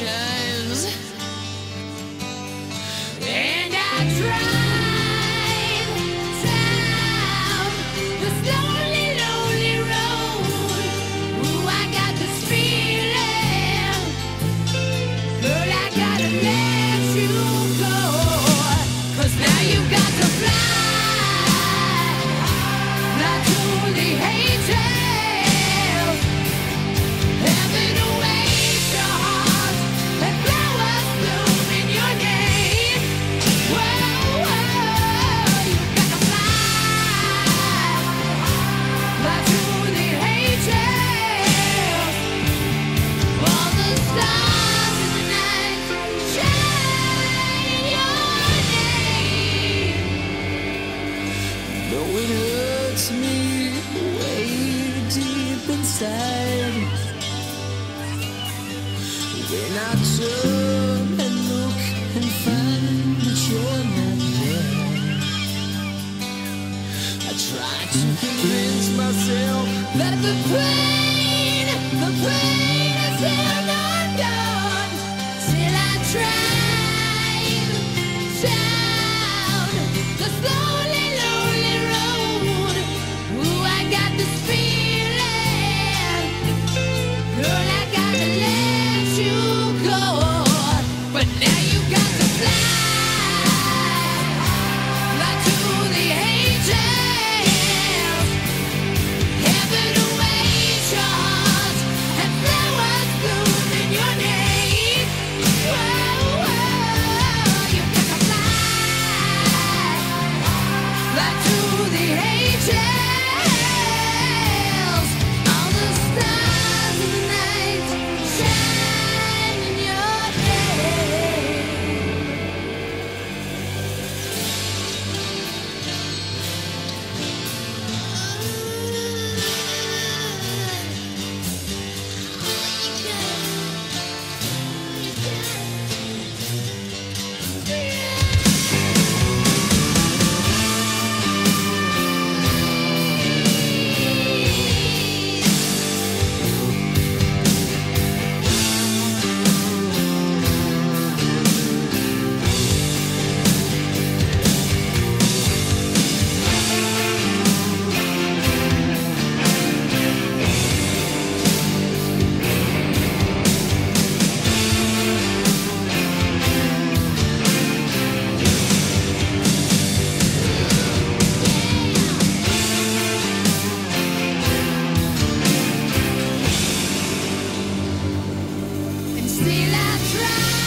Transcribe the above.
oceans. And I try. When I turn and look and find that you're not there, I try to convince myself that the pain is still not gone. Till I drive down the slowly lonely road. Ooh, I got this feeling, girl, I gotta let you go. But now you got to fly, fly to the angels. Heaven awaits your heart and flowers bloom in your name. Whoa, whoa, you got to fly, fly to the angels. Still I try.